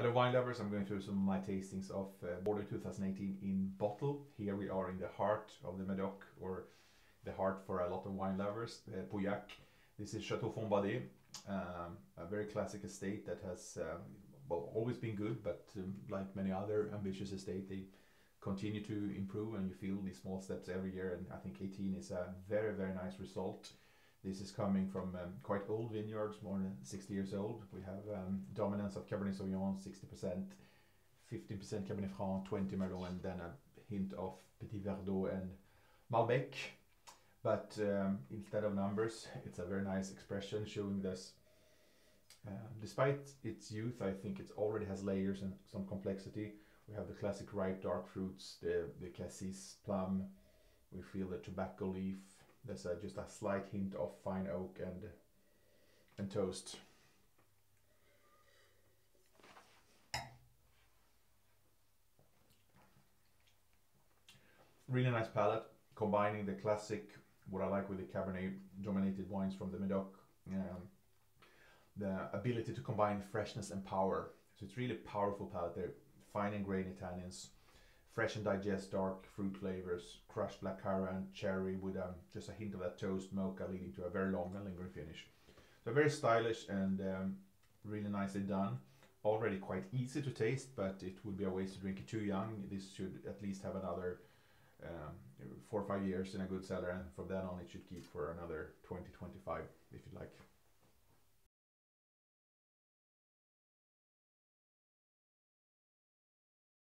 Hello wine lovers, I'm going through some of my tastings of Bordeaux 2018 in bottle. Here we are in the heart of the Medoc, or the heart for a lot of wine lovers, Pauillac. This is Château Fonbadet, a very classic estate that has well, always been good, but like many other ambitious estate, they continue to improve and you feel these small steps every year, and I think 18 is a very, very nice result. This is coming from quite old vineyards, more than 60 years old. We have dominance of Cabernet Sauvignon, 60%, 15% Cabernet Franc, 20% Merlot, and then a hint of Petit Verdot and Malbec. But instead of numbers, it's a very nice expression showing this. Despite its youth, I think it already has layers and some complexity. We have the classic ripe dark fruits, the Cassis plum. We feel the tobacco leaf. There's just a slight hint of fine oak and toast. Really nice palette, combining the classic, what I like with the Cabernet dominated wines from the Medoc, the ability to combine freshness and power. So it's really powerful palette there, fine and grainy tannins. Fresh and digest dark fruit flavors, crushed blackcurrant and cherry with just a hint of that toast mocha, leading to a very long and lingering finish. So very stylish and really nicely done. Already quite easy to taste, but it would be a waste to drink it too young. This should at least have another 4 or 5 years in a good cellar, and from then on it should keep for another 20-25 if you'd like.